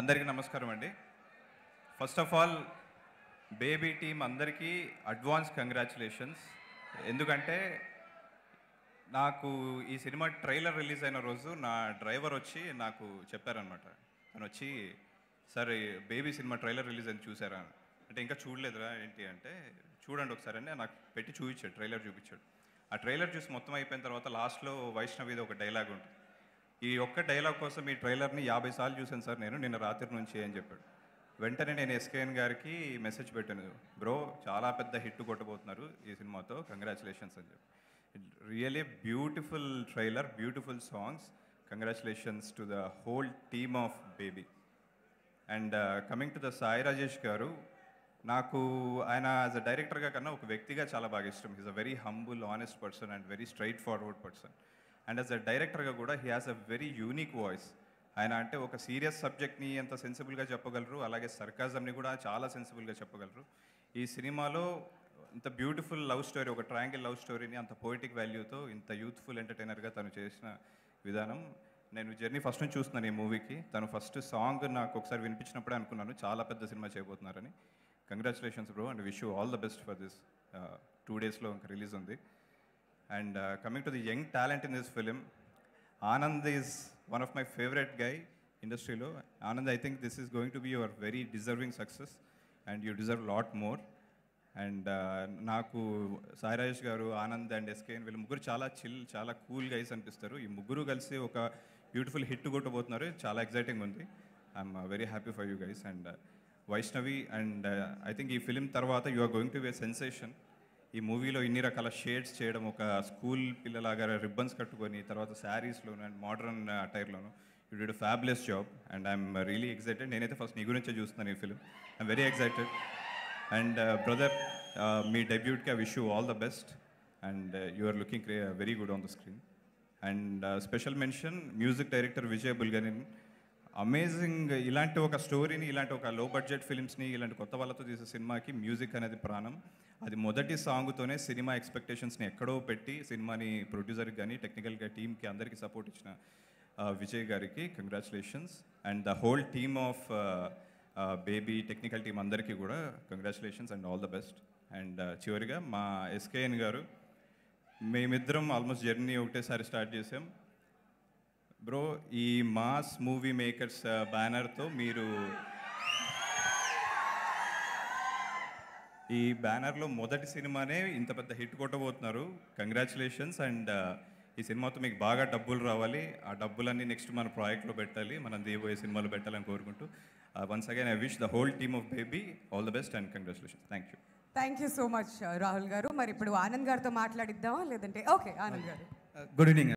అందరికీ నమస్కారం అండి. First of all Baby team అందరికీ అడ్వాన్స్ కంగ్రాచులేషన్స్. ఎందుకంటే నాకు ఈ సినిమా ట్రైలర్ రిలీజ్ అయిన రోజు నా డ్రైవర్ వచ్చి నాకు చెప్పారనమాట. తను వచ్చి, సరే బేబీ సినిమా ట్రైలర్ రిలీజ్ అయింది చూసారా అంటే, ఇంకా చూడలేదురా ఏంటి అంటే, చూడండి ఒకసారి అని నాకు పెట్టి చూపించాడు, ట్రైలర్ చూపించాడు. ఆ ట్రైలర్ చూసి మొత్తం అయిపోయిన తర్వాత లాస్ట్లో వైష్ణవిది ఒక డైలాగ్ ఉంటుంది. ఈ ఒక్క డైలాగ్ కోసం ఈ ట్రైలర్ని 50 సార్లు చూశాను సార్ నేను నిన్న రాత్రి నుంచి అని చెప్పాడు. వెంటనే నేను SKN గారికి మెసేజ్ పెట్టాను, బ్రో చాలా పెద్ద హిట్ కొట్టబోతున్నారు ఈ సినిమాతో, కంగ్రాచులేషన్స్ అని చెప్పి. Really beautiful trailer, beautiful songs, congratulations to the whole team of Baby. And coming to the Sai Rajesh garu, నాకు ఆయన యాజ్ అ డైరెక్టర్గా కన్నా ఒక వ్యక్తిగా చాలా బాగా ఇష్టం. He's a very humble, honest person and very straightforward person. And as a డైరెక్టర్గా కూడా he has a very unique voice. ఆయన అంటే ఒక సీరియస్ సబ్జెక్ట్ని ఎంత సెన్సిబుల్గా చెప్పగలరు, అలాగే సర్కాజమ్ని కూడా చాలా సెన్సిబుల్గా చెప్పగలరు. ఈ సినిమాలో ఇంత బ్యూటిఫుల్ లవ్ స్టోరీ, ఒక ట్రయాంగిల్ లవ్ స్టోరీని అంత పోయిటిక్ వాల్యూతో ఇంత యూత్ఫుల్ ఎంటర్టైనర్గా తను చేసిన విధానం, నేను జర్నీ ఫస్ట్ నుంచి చూస్తున్నాను ఈ మూవీకి. తను ఫస్ట్ సాంగ్ నాకు ఒకసారి వినిపించినప్పుడే అనుకున్నాను చాలా పెద్ద సినిమా చేయబోతున్నారని. Congratulations bro and wish you all the best for this. 2 డేస్లో ఇంకా రిలీజ్ ఉంది. And coming to the young talent in this film, Anand is one of my favorite guy industry lo. Anand, I think this is going to be your very deserving success and you deserve a lot more. And naaku Sai Rajesh garu, Anand and SKN will muguru chala chill, chala cool guys anpistaru. Ee muguru kalisi oka beautiful hit kottabothunnaru, chala exciting undi. I'm very happy for you guys. And Vaishnavi, and I think ee film tarvata you are going to be a sensation. ఈ మూవీలో ఇన్ని రకాల shades చేయడం, ఒక school పిల్లలాగా ribbons కట్టుకొని, తర్వాత శారీస్లోను అండ్ మోడర్న్ అటైర్లోను, you did fabulous job. And I'm really excited. నేనైతే ఫస్ట్ నీ గురించే చూస్తున్నాను ఈ film. I'm very excited. And brother, మీ డెబ్యూట్కి I wish you all the best. And you are looking very good on the screen. And special mention music director Vijay Bulganin. Amazing. ఇలాంటి ఒక స్టోరీని, ఇలాంటి ఒక లో బడ్జెట్ ఫిలిమ్స్ని, ఇలాంటి కొత్త వాళ్ళతో తీసే సినిమాకి మ్యూజిక్ అనేది ప్రాణం. అది మొదటి సాంగ్తోనే సినిమా ఎక్స్పెక్టేషన్స్ని ఎక్కడో పెట్టి సినిమాని ప్రొడ్యూసర్కి కానీ టెక్నికల్గా టీమ్కి అందరికీ సపోర్ట్ ఇచ్చిన విజయ్ గారికి congratulations. And the whole team of Baby technical team అందరికీ కూడా congratulations and all the best. And చివరిగా మా SKN గారు, మేమిద్దరం ఆల్మోస్ట్ జర్నీ ఒకటేసారి స్టార్ట్ చేసాం బ్రో. ఈ మాస్ మూవీ మేకర్స్ బ్యానర్తో మీరు, ఈ బ్యానర్లో మొదటి సినిమానే ఇంత పెద్ద హిట్ కొట్టబోతున్నారు. కంగ్రాచులేషన్స్. అండ్ ఈ సినిమాతో మీకు బాగా డబ్బులు రావాలి. ఆ డబ్బులన్నీ నెక్స్ట్ మన ప్రాజెక్ట్లో పెట్టాలి, మనం దిగబోయే సినిమాలో పెట్టాలని కోరుకుంటూ once again I wish the whole team of Baby all the best and congratulations. Thank you so much Rahul garu. మరి ఇప్పుడు ఆనంద్ గారితో మాట్లాడిద్దామా లేదంటే? Okay Anand garu, good evening.